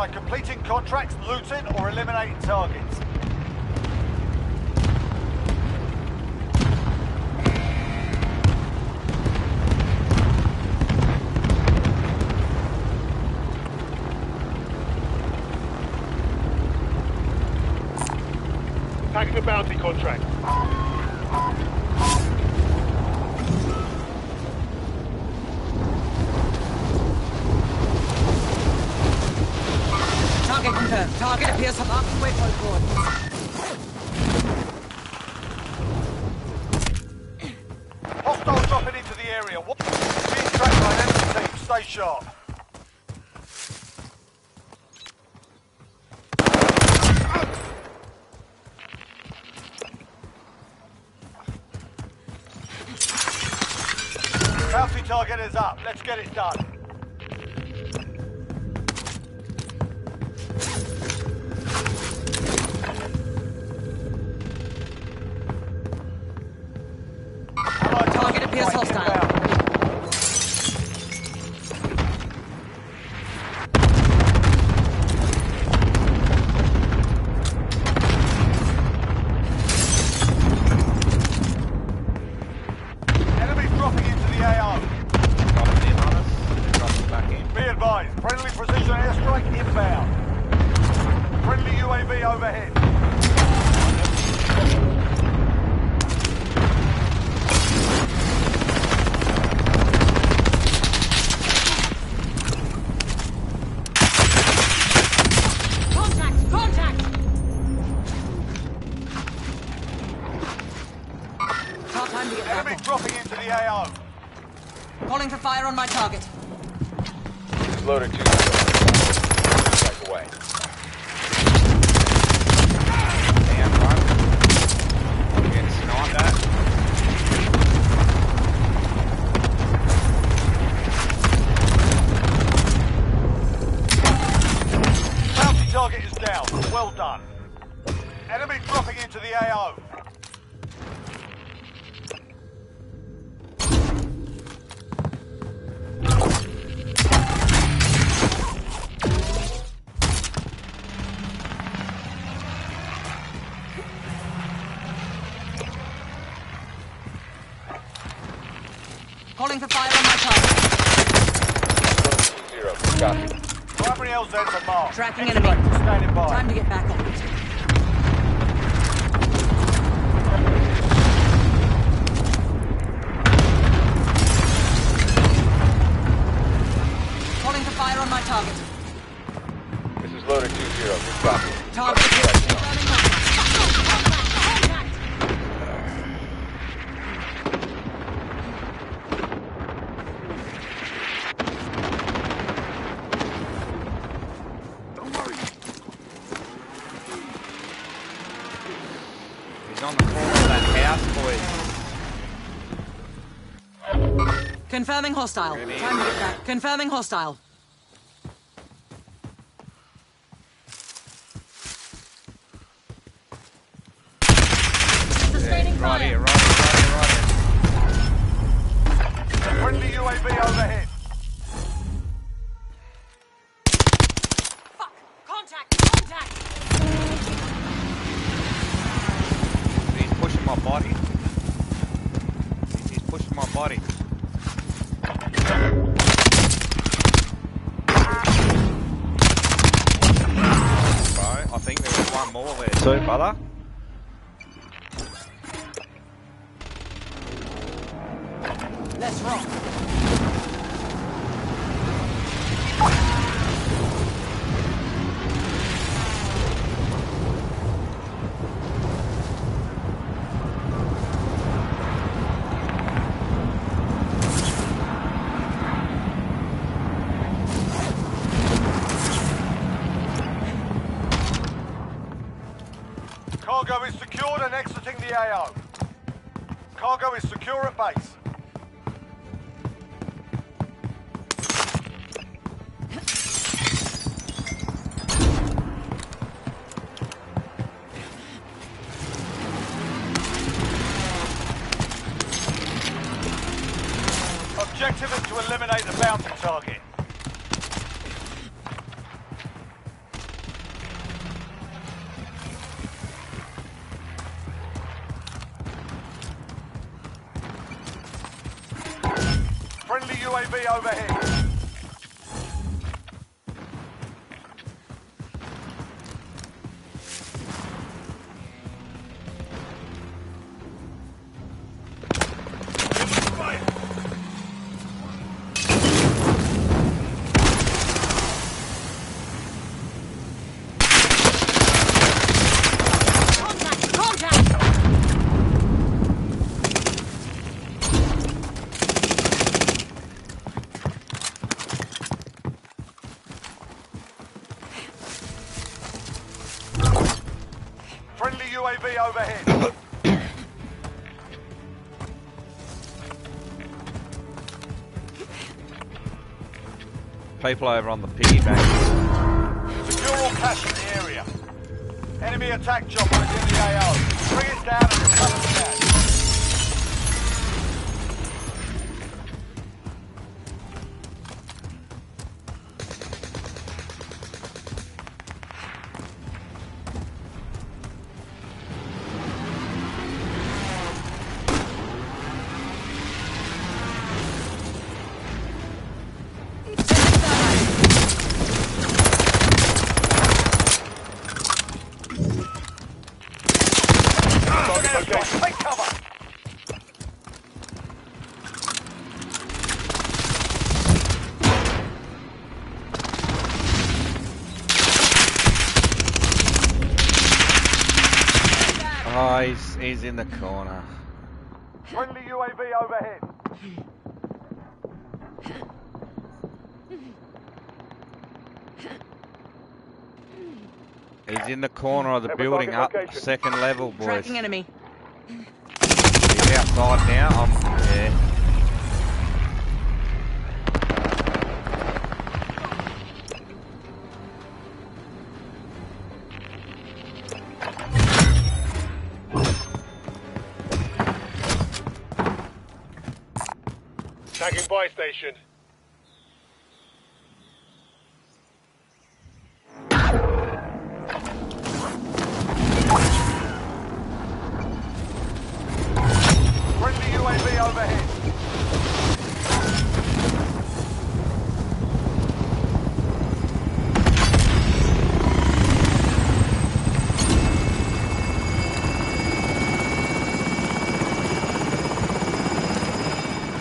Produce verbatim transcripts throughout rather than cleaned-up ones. by completing contracts, looting, or eliminating targets. Taking a bounty contract. Target confirmed. Target appears from up and waypoint board. Hostile dropping into the area. Being tracked by an enemy team. Stay sharp. Bounty target is up. Let's get it done. Target appears hostile. Friendly precision airstrike inbound. Friendly U A V overhead. Contact! Contact! Hard time to get back. Enemy dropping into the A O. Calling for fire on my target. Loader two, back away. And one. We're getting snow on that. Bounty target is down. Well done. Enemy dropping into the A O. Calling for fire on my target. Zero. Copy. Primary L Z to mark. Tracking enemy. Standing by. Time to get back on it. Calling for fire on my target. This is loader two zero. Good copy. Target hit. On the corner of that house, boys. Confirming hostile. Time to get back. Confirming hostile. Sustaining fire. Right here, right here, right here, right here. Friendly U A V overhead. Fuck! Contact! Contact! My body. He's pushing my body. Right, I think there was one more there too, brother. Let's rock. Cargo is secured and exiting the A O. Cargo is secure at base. Objective is to eliminate the bounty target. U A V overhead. U A V overhead. People over on the piggyback. Secure all cash in the area. Enemy attack chopper is in the A O. Bring it down and recover the cash. Oh, he's, he's in the corner. Friendly U A V overhead. He's in the corner of the building up second level, boys. Tracking enemy. He's outside now. I'm, yeah. Tagging by station. Friendly U A V overhead.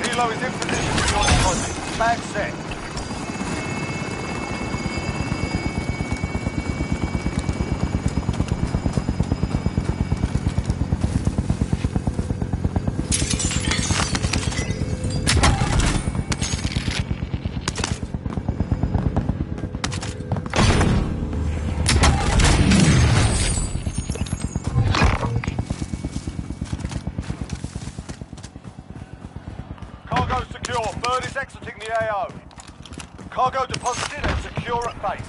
Helo is in position for your deployment. Mag set. Bird is exiting the A O. Cargo deposited and secure at base.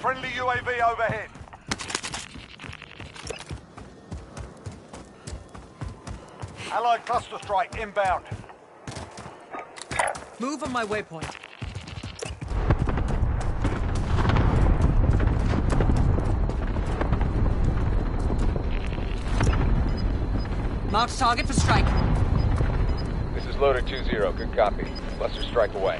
Friendly U A V overhead. Allied cluster strike inbound. Move on my waypoint. Marked target for strike. This is Loader two zero, good copy. Cluster strike away.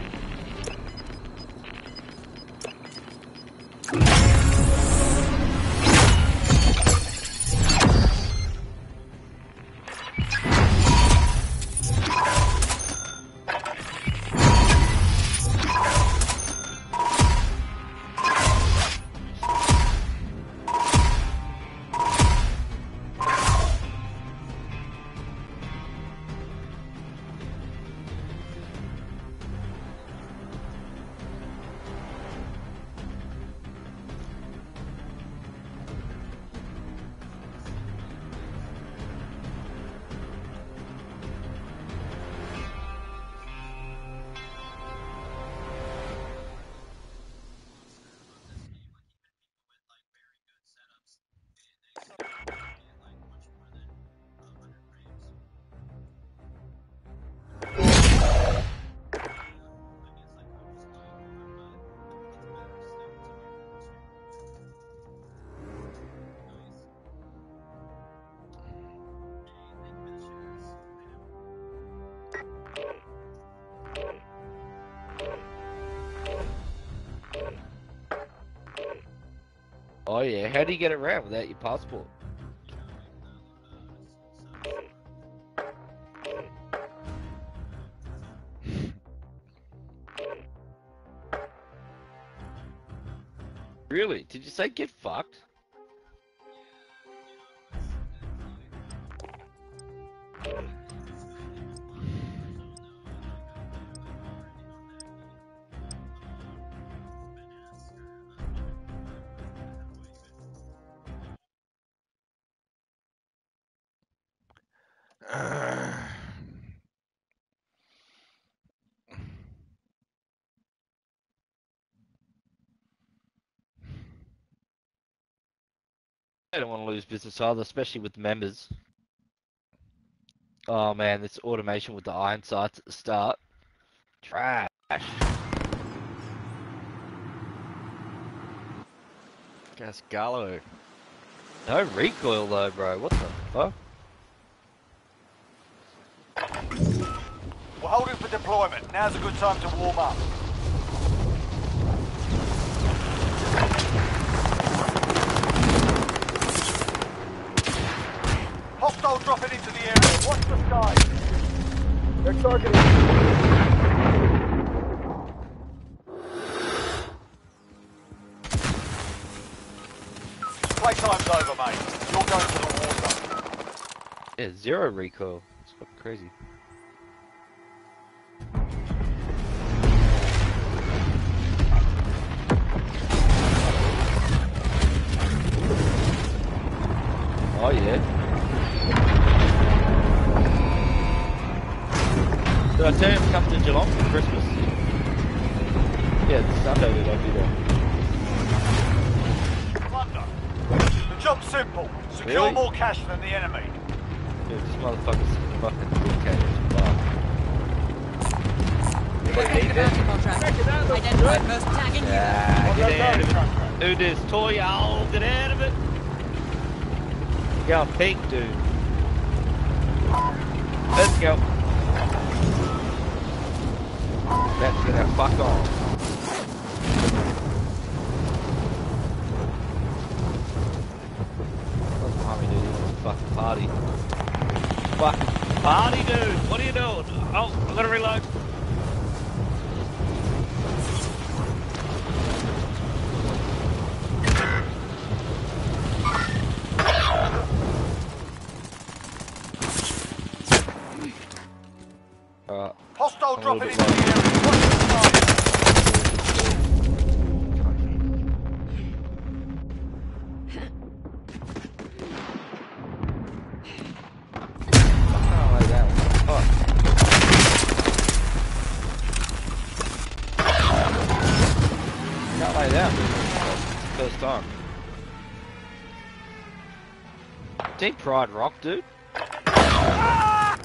Oh yeah, how do you get around without your passport? Really? Did you say get fucked? I don't want to lose business either, especially with members. Oh man, this automation with the iron sights at the start. Trash. Gasgallo. No recoil though, bro. What the fuck? We're holding for deployment. Now's a good time to warm up. Hostile dropping into the area. Watch the sky. They're targeting. Playtime's over, mate. You're going to the war zone. Yeah, zero recoil. It's fucking crazy. Oh yeah. Did I tell you to come to Geelong for Christmas? Yeah, it's Sunday that I do that. Plunder. The job's simple. Secure really? more cash than the enemy. Yeah, this motherfucker's fucking dedicated to bar. You got need that? Identified first tagging. Yeah, get out of it. Who this toy? I'll get out of it. You're pink, dude. Let's go. That's gonna fuck off. What's behind me, dude? It's a fucking party. Fucking party, dude! What are you doing? Oh, I'm gonna reload. Alright. Hostile dropping into the area. Deep fried rock, dude. Ah!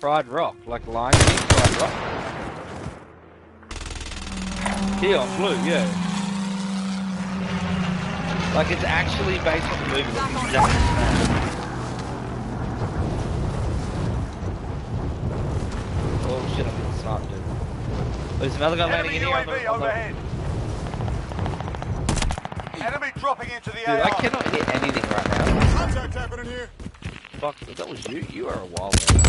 Fried rock, like lying deep fried rock. Here on blue, yeah. Like it's actually based on the movie. Oh shit, I'm getting sniped, dude. There's another guy landing in here on the, on the... Enemy dropping into the air. Dude, A I cannot hit anything right now. Contact happening here. Fuck, that was you? You are a wild man.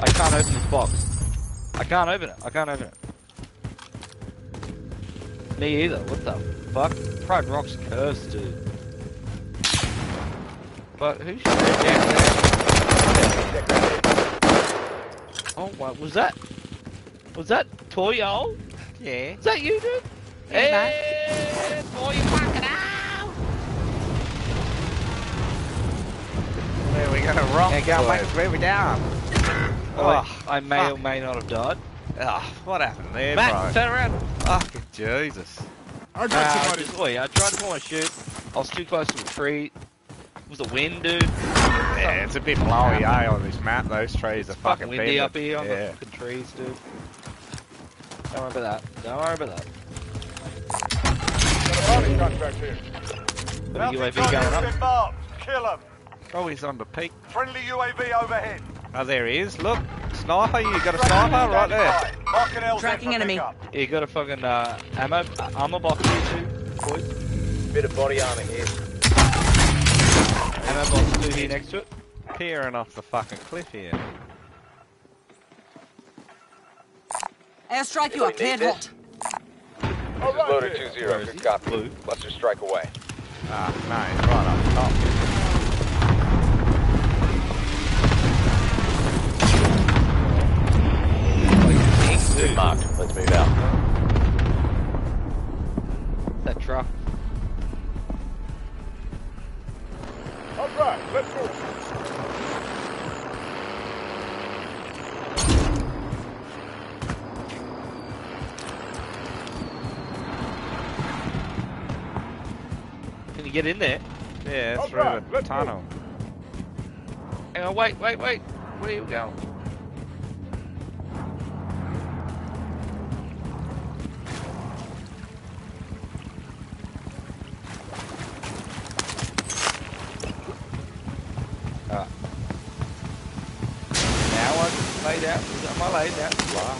I can't open this box. I can't open it. I can't open it. Me either. What the fuck? Pride Rock's cursed, dude. But who should go down there? Oh, what was that? Was that Toyo? Yeah. Is that you, dude? Yeah, hey, boy, you fucking out! There we go, wrong yeah, go way to throw me down. Oh, oh, I may fuck. or may not have died. Oh, what happened there, Matt, bro? Matt, turn around! Fucking Jesus. I, uh, I, just, oh, yeah, I tried to pull my shoot. I was too close to the tree. It was the wind, dude. Yeah, it's a bit blowy, eh, on this map. Those trees it's are fucking windy bended. up here on yeah. the fucking trees, dude. Don't worry about that. Don't worry about that. Got a U A V going up. Kill him. Oh, he's on the peak. Friendly U A V overhead. Oh, there he is. Look, sniper. You got a sniper right there. Tracking enemy. Yeah, you got a fucking uh, ammo uh, armor box here too. boys. Bit of body armor here. Ammo box two here next to it. Peering off the fucking cliff here. Airstrike, you are cleared hot. This is loader two zero, good copy. Blue. Cluster strike away. Ah, no, he's right up top. Two marked, let's move out. That truck. Alright, let's go. Get in there. Yeah, that's through right, the tunnel. Move. Hang on, wait, wait, wait. Where are you going? Ah. Now I've laid out. Am I laid out? Wow.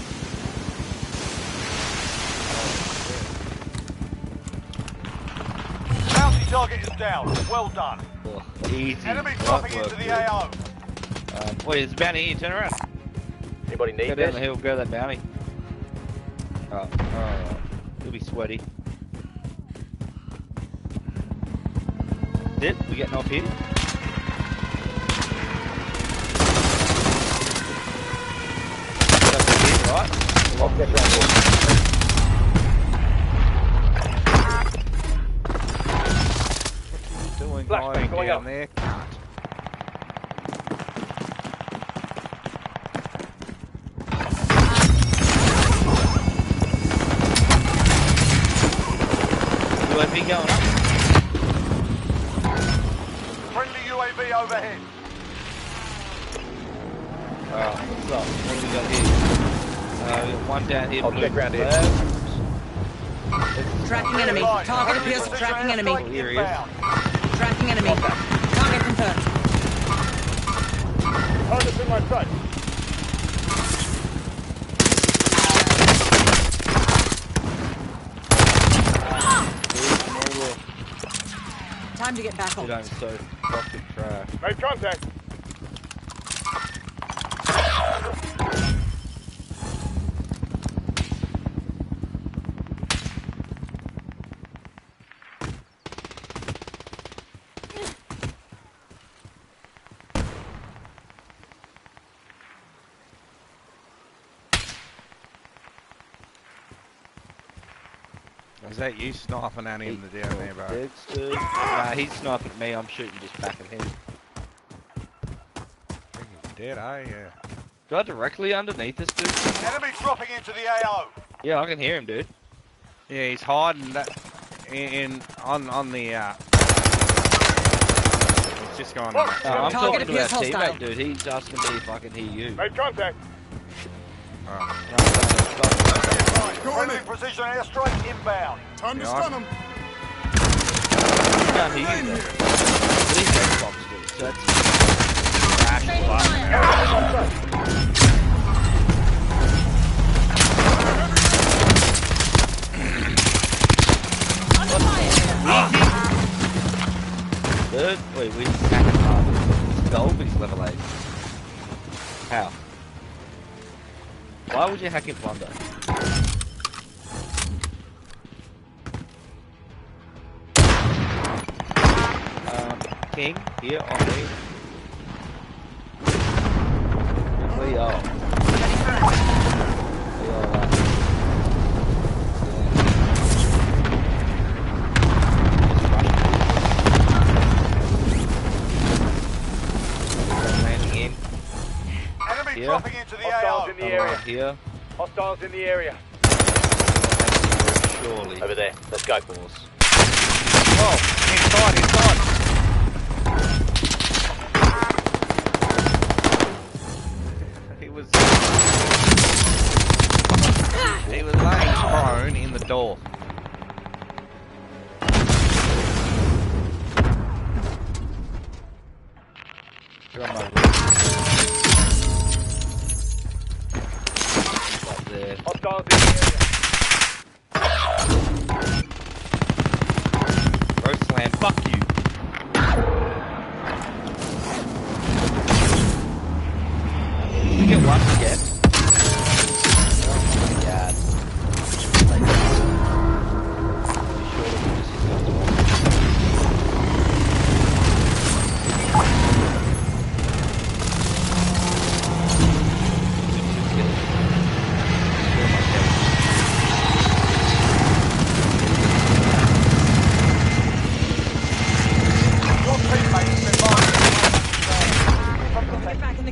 Target is down. Well done. Oh, easy. Enemy dropping into the A O. Um, wait, there's a bounty here. Turn around. Anybody need this? Go down this? The hill. Grab that bounty. Oh, alright. He'll be sweaty. Did we getting off here? Get up here, right? Off that round. Flashbang going up there. U A V going up. Friendly U A V overhead. Oh, so what do we got here? Uh, one down here. I'll check around here. Tracking enemy. Target appears tracking enemy. Oh, here he is. Tracking enemy. Target confirmed. Target's in my sight. Ah. Time to get back on. Dude, I'm so fucking trash. Make contact. Is that you sniping at him down there, bro? Nah, he's sniping at me, I'm shooting just back at him. I think he's dead, eh? Yeah. Go directly underneath us, dude. Enemy dropping into the A O! Yeah, I can hear him, dude. Yeah, he's hiding that in, in on on the uh he's just going oh, oh, I'm talking to our teammate, dude. He's asking me if I can hear you. Make contact! Alright. No, friendly precision airstrike inbound. Time to stun him. Can't hear you. These red boxes do. So that's crash blood. Third, wait, we attacked hard. It's Dolby's level eight. How? Why would you hack in Plunder? Here on me. We are. We are. Landing in. Enemy here. Dropping into the hostiles A O. In the area. Here. Hostiles in the area. Surely. Over there. Let's go. Force. Oh, inside, inside. He was lying prone in the door. You're on my roof. Right there. Hostiles in the area.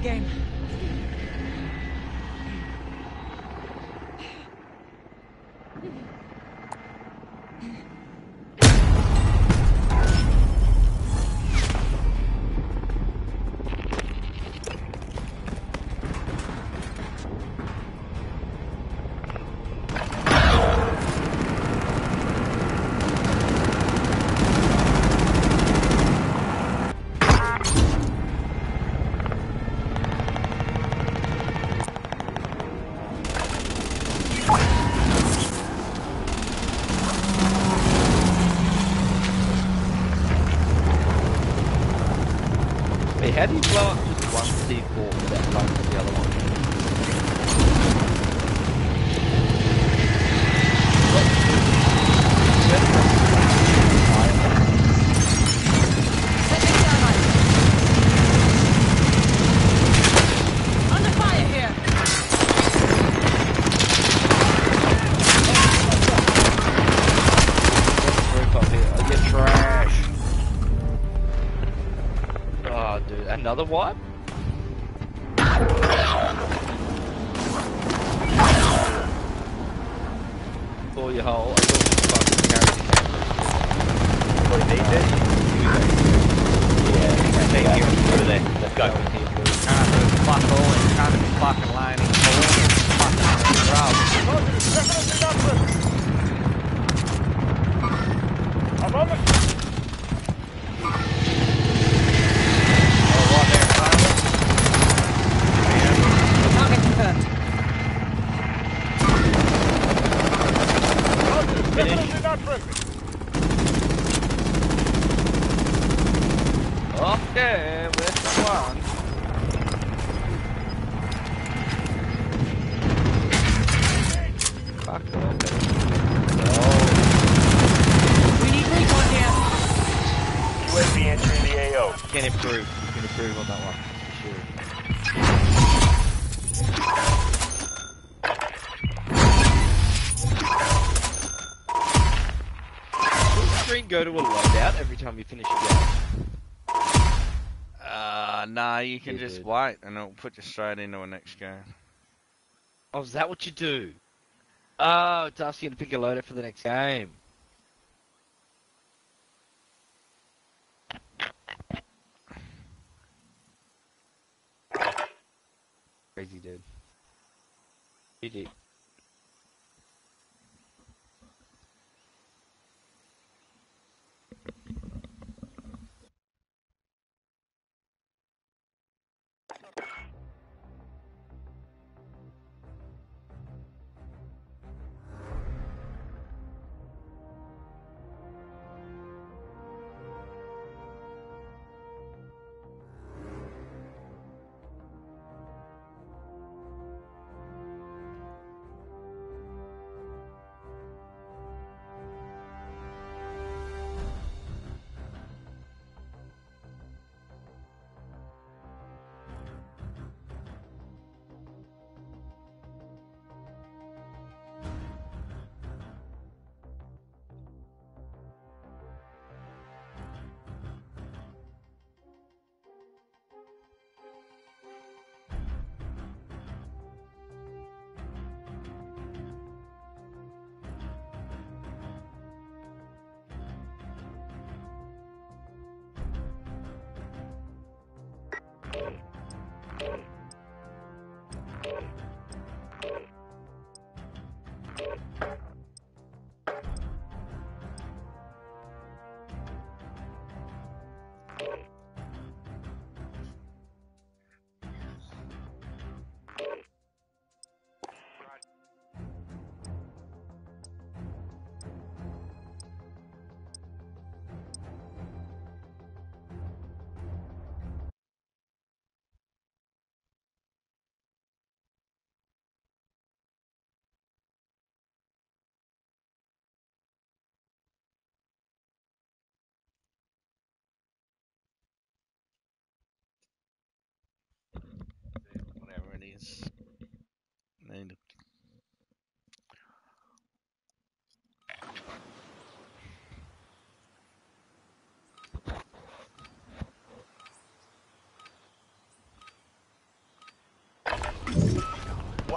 game. How do you blow up just one C four for that blow to the other one? Another wipe? Pull your hole. I thought you fucking carried the camera. What do you need, dude? Yeah, take care of it. Let's go. Can't move fuck all and can't be fucking lying in the fucking I'm on the okay, we're one. Fuck it up. No. We need recon here. U S B entering the A O. Can improve. Can improve on that one. Sure. Will the screen go to a loadout every time you finish a game? Nah, you can yeah, just dude. wait and it'll put you straight into a next game. Oh, is that what you do? Oh, it's asking you to pick a loader for the next game. Crazy dude. Idiot.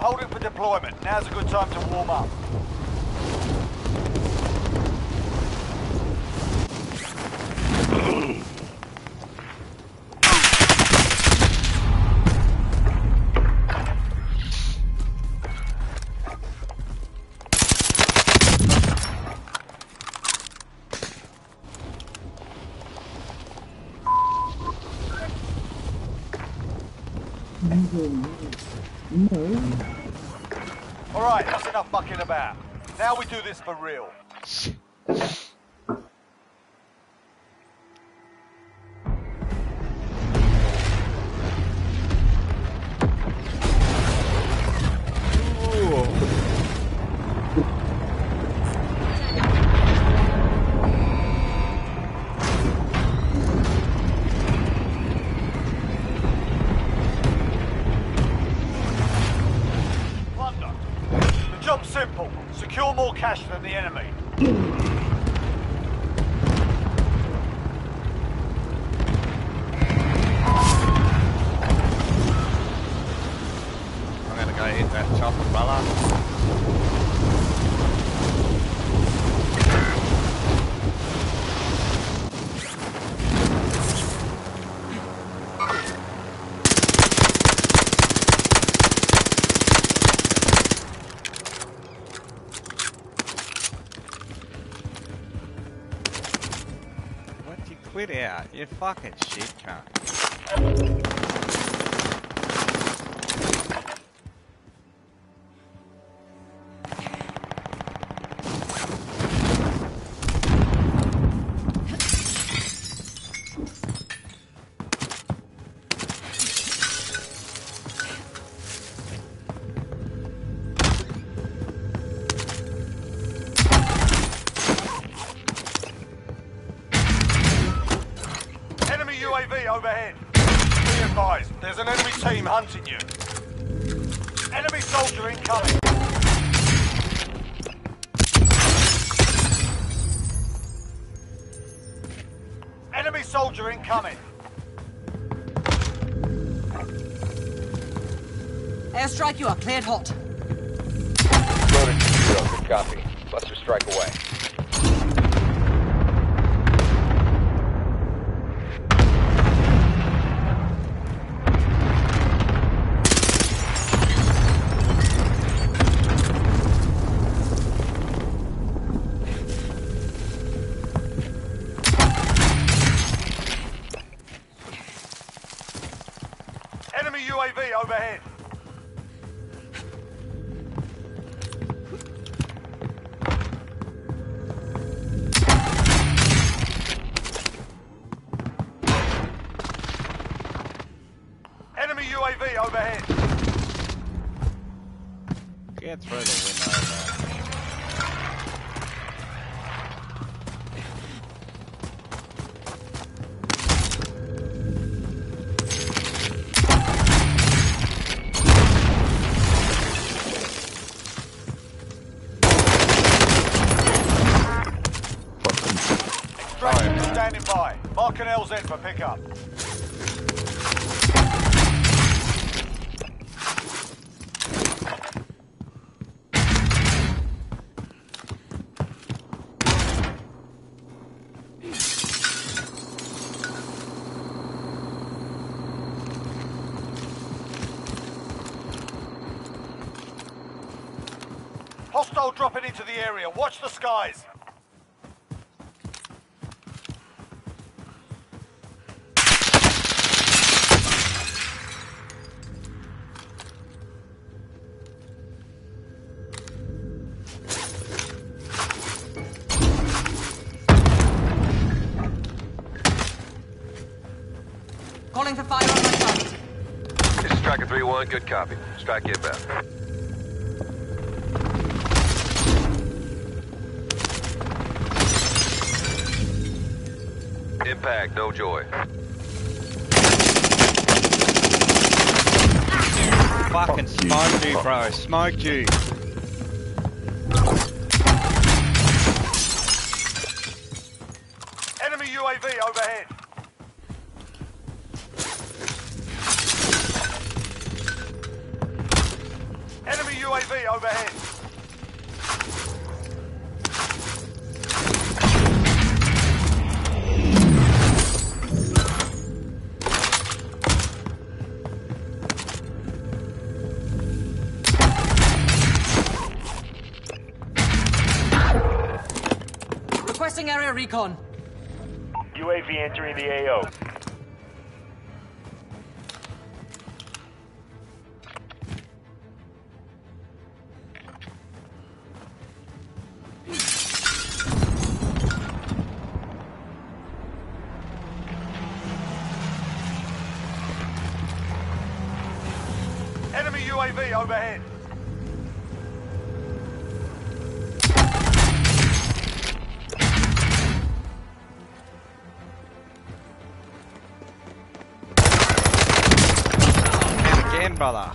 Hold it for deployment. Now's a good time to warm up. Alright, that's enough mucking about. Now we do this for real. Simple. Secure more cash than the enemy. I'm gonna go hit that chopper, fella. Quit out, you fucking shit cunt. Overhead. Be advised, there's an enemy team hunting you. Enemy soldier incoming. Enemy soldier incoming. Airstrike, you are cleared hot. Loaded to zero, good copy. Buster strike away. U A V overhead. Enemy U A V overhead. Get through the window, man. Standing by. Mark an L Z for pickup. Hostile dropping into the area. Watch the skies. Calling for fire on my target. This is Striker three one, good copy. Strike inbound. Impact, no joy. Fucking smoke you, bro. Smoke you. Enemy U A V overhead. overhead. Requesting area recon. U A V entering the A O. Enemy U A V overhead. Brother.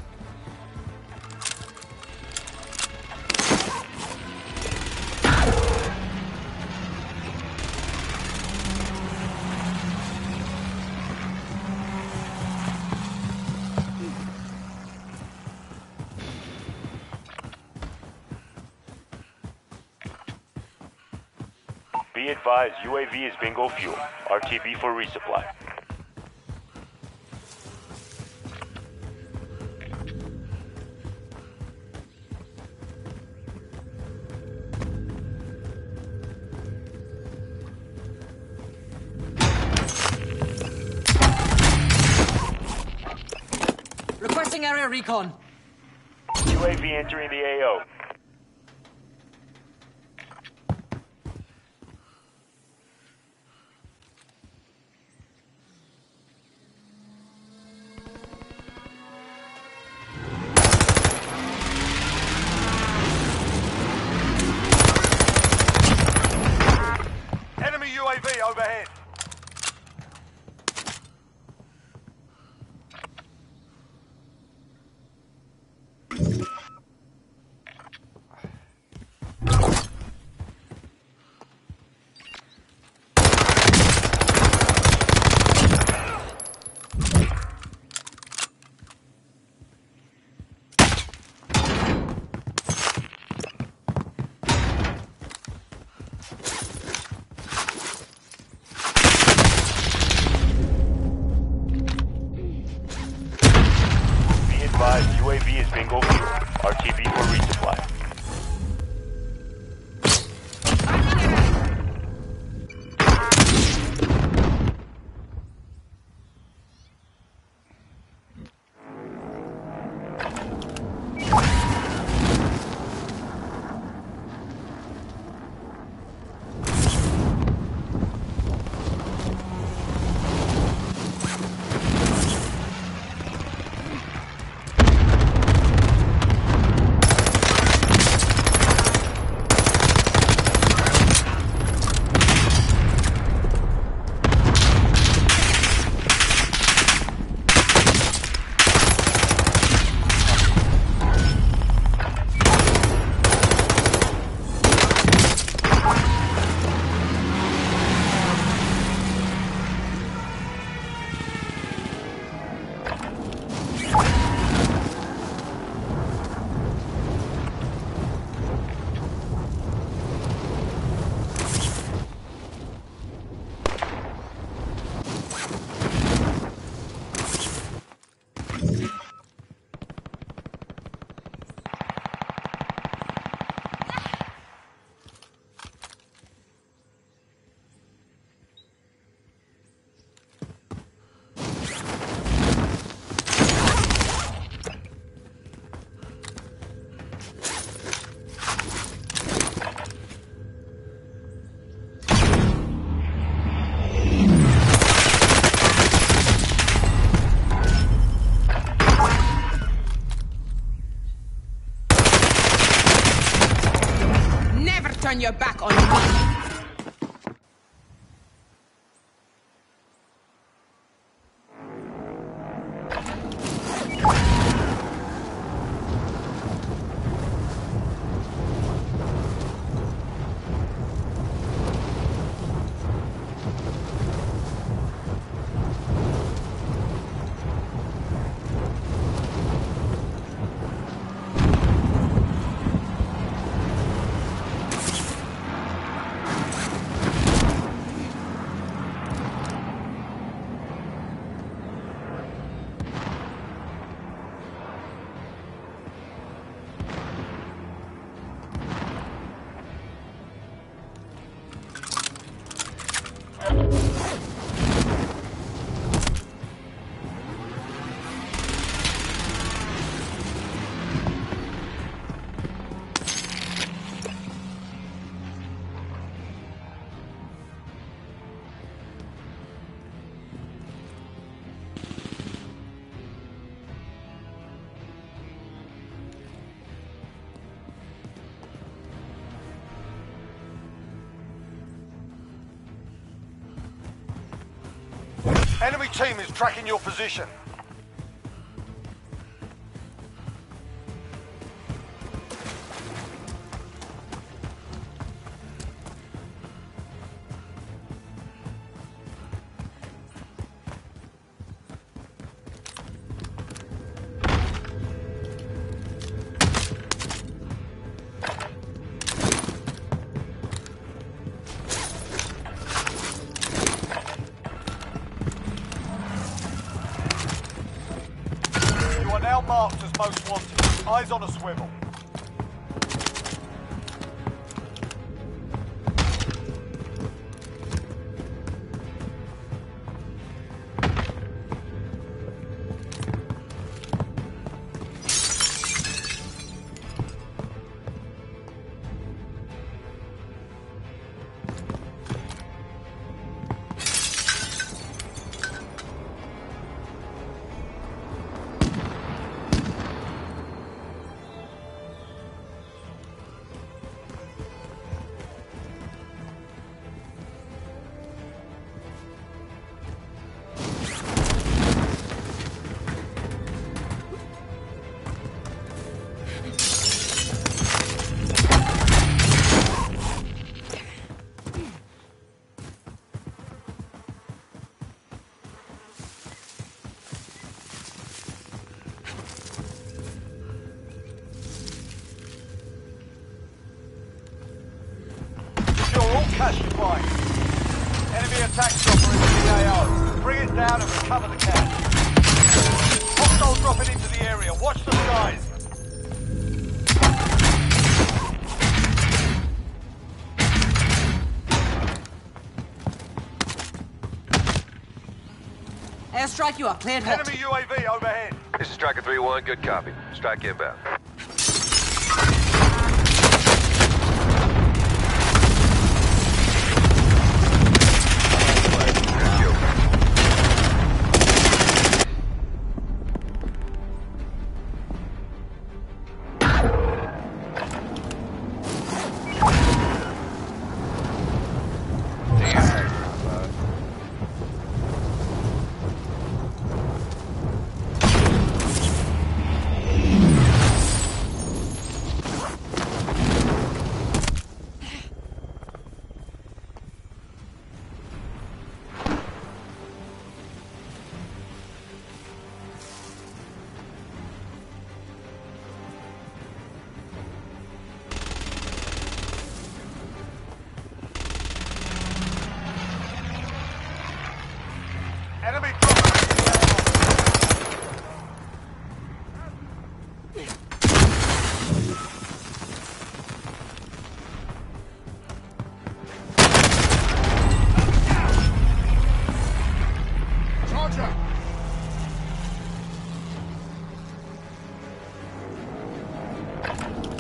Be advised, U A V is bingo fuel. R T B for resupply. Area recon. U A V entering the A O. Enemy U A V overhead. U A V is bingo fuel. R T B for resupply. Turn your back on me. Enemy team is tracking your position. Marked as most wanted. Eyes on a swivel. Cash you buy. Enemy attack chopper into the A O. Bring it down and recover the cash. Hostile dropping into the area. Watch the skies. Airstrike, you are cleared hot. Enemy U A V overhead. This is Striker three one. Good copy. Strike inbound. Enemy Charger!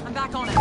I'm back on it.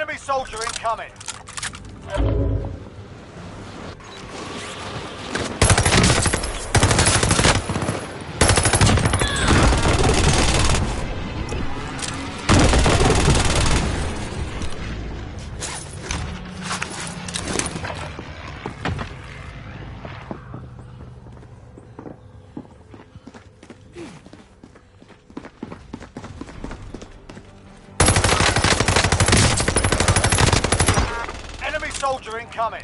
Enemy soldier incoming. Soldier incoming.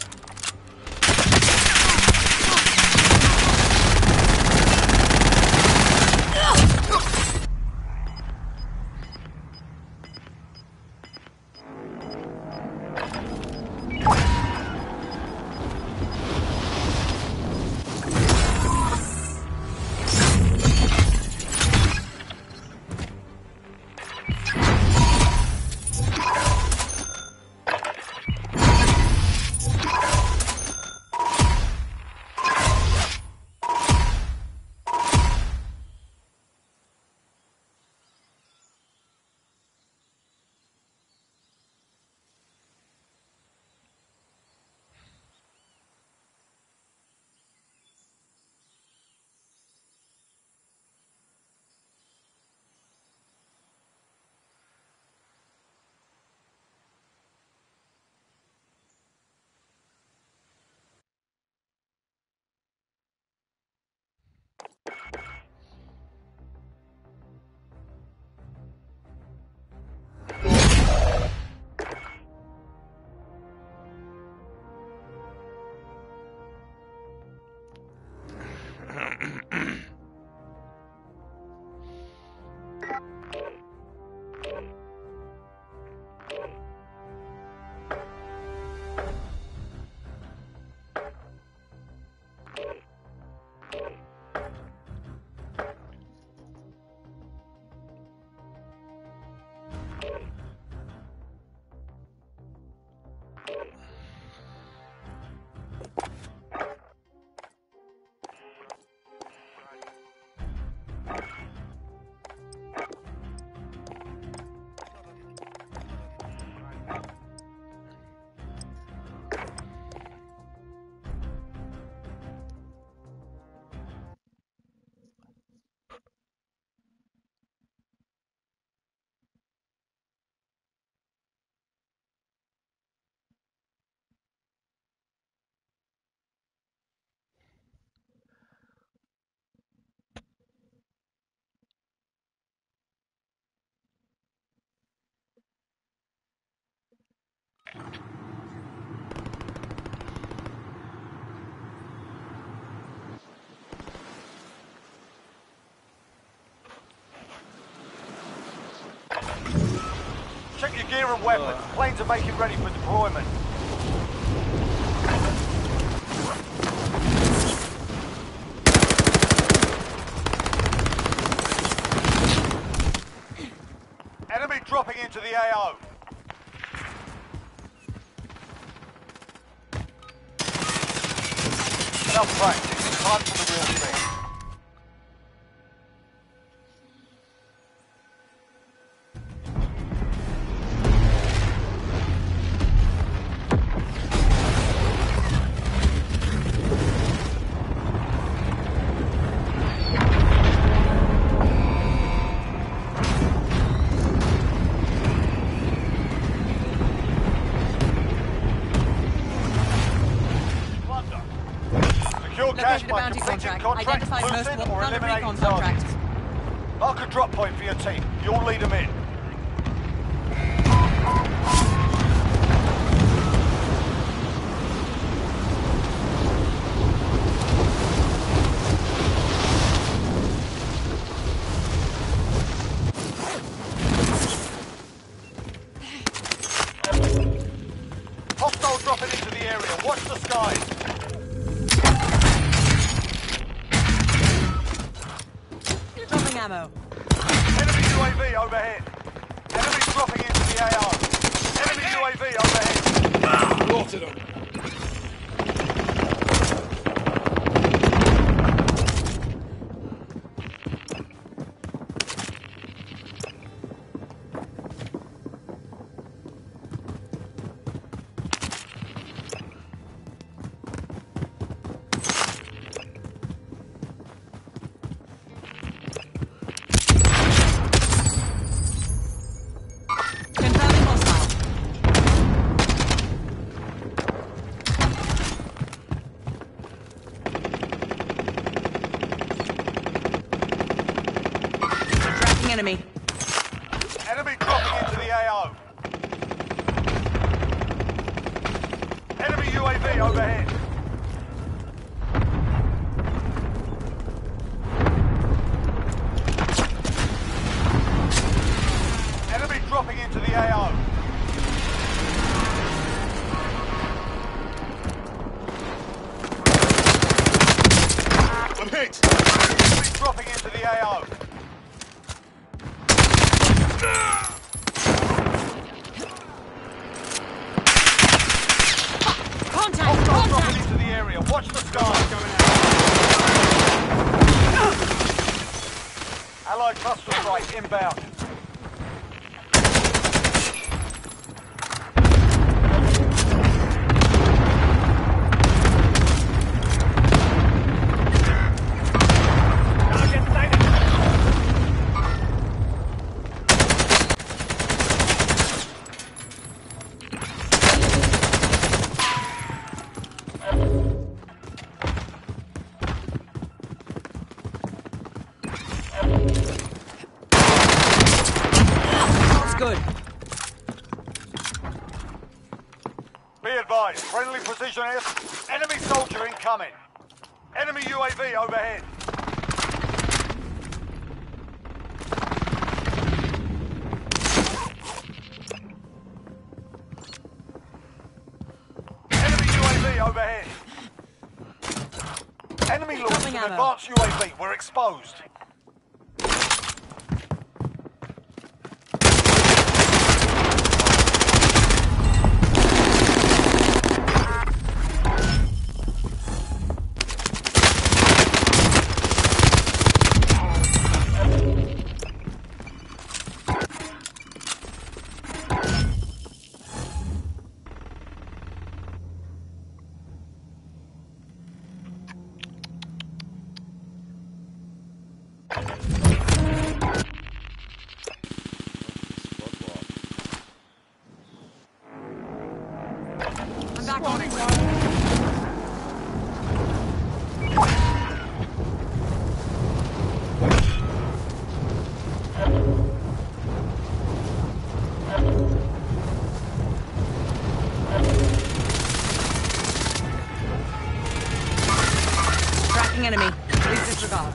Check your gear and weapons. Uh. Planes are making ready for deployment. Enemy dropping into the A O. Enough practice. Time for the real thing. Contract. Identify first one or eliminate contract. Mark a drop point for your team. You'll lead them in. Hostile dropping into the area. Watch the skies. Ammo. Enemy U A V overhead. Enemy dropping into the A R. Enemy U A V overhead. Water them. Enemy. Enemy dropping into the A O. Enemy U A V overhead. Enemy dropping into the A O. I'm hit. Enemy dropping into the A O. Watch the skies going out. Allied cluster strike inbound. Friendly precision air. Enemy soldier incoming. Enemy U A V overhead. Enemy U A V overhead. Enemy launching an advanced U A V. We're exposed. Enemy. Please disregard.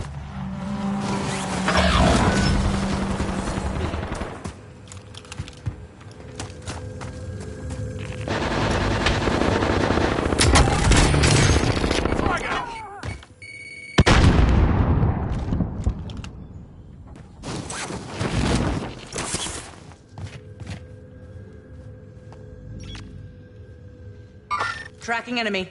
Tracking enemy.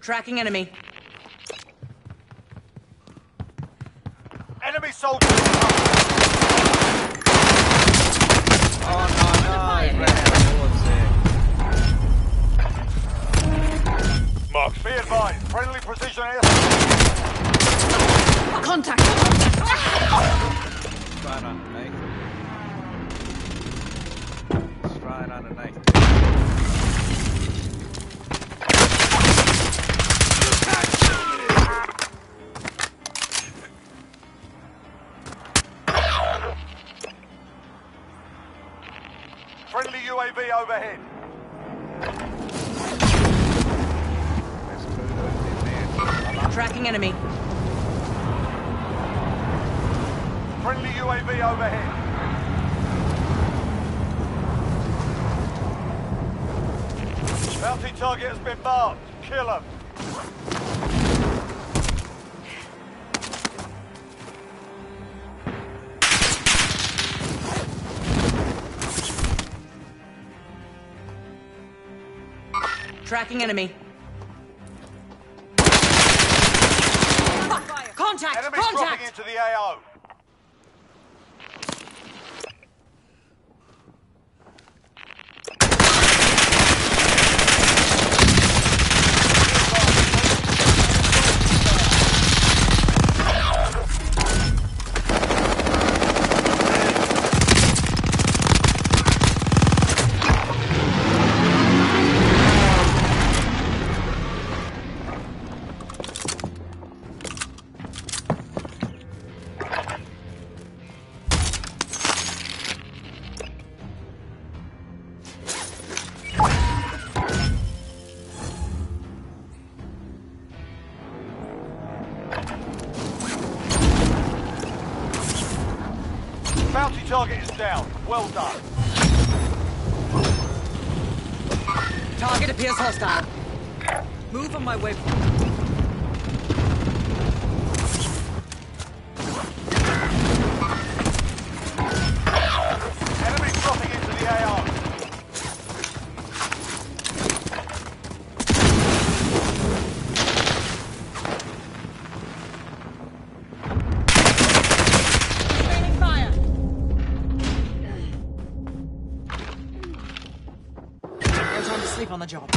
Tracking enemy. Enemy soldier! Oh no, no, no. Mark. Be advised, friendly precision air. Contact! Stride underneath. Stride underneath. Friendly U A V overhead. Tracking enemy. Friendly U A V overhead. Bounty target has been marked. Kill him. Tracking enemy. Fuck. Contact! Enemies contact! Dropping into the A O. Bounty target is down. Well done. Target appears hostile. Move on my way. Enemy dropping into the A R. Sleep on the job.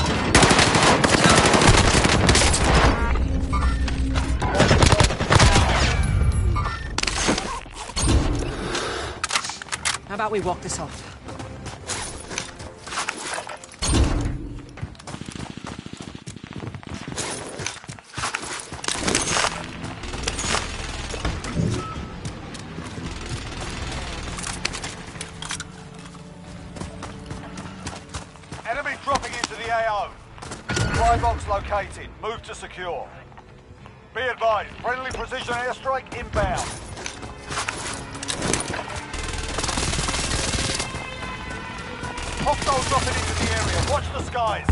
How about we walk this off? Enemy dropping into the A O. Supply box located. Move to secure. Be advised, friendly precision airstrike inbound. Hostiles dropping into the area. Watch the skies.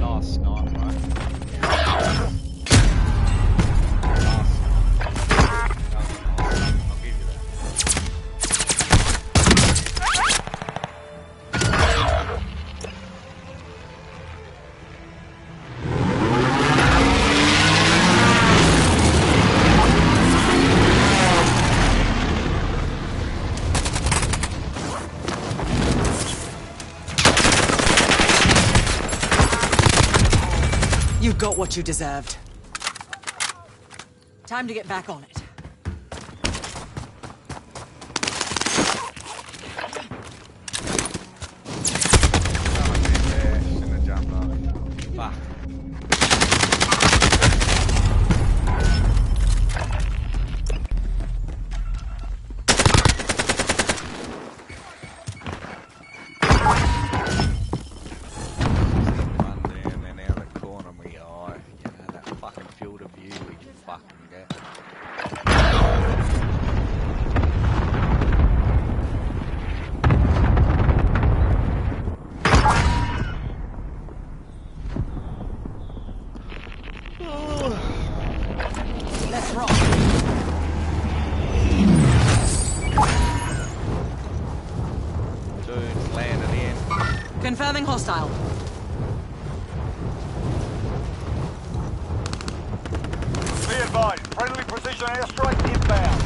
Nice sniper, right? You got what you deserved. Time to get back on it. Fucking field of view we can fucking get. Confirming hostile. Be advised, friendly precision airstrike inbound.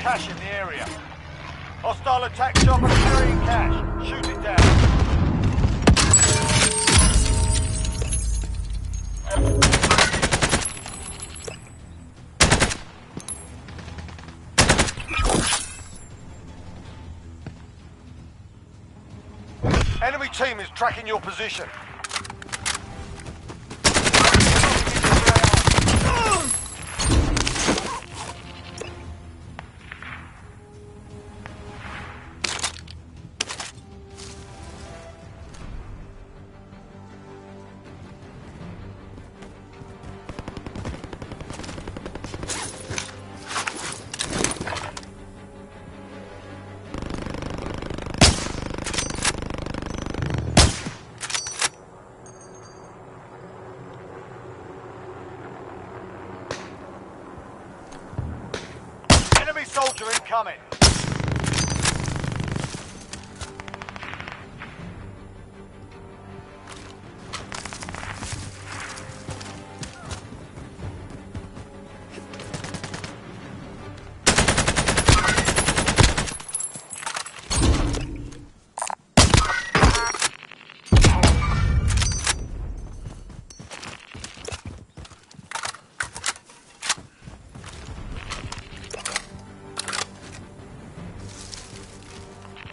Cash in the area. Hostile attack shot with carrying cash. Shoot it down. Enemy team is tracking your position. Soldier incoming.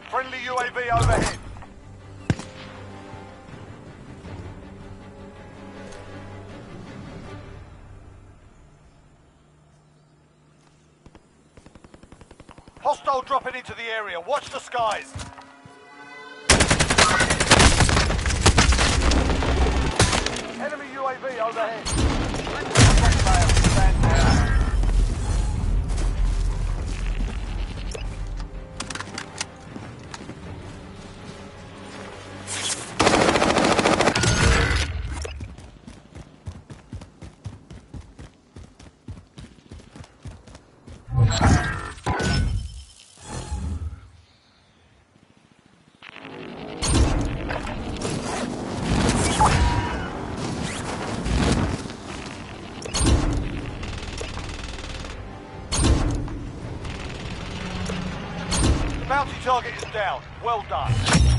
Friendly U A V overhead. Hostile dropping into the area. Watch the skies. Enemy U A V overhead. Stand down. Bounty target is down. Well done.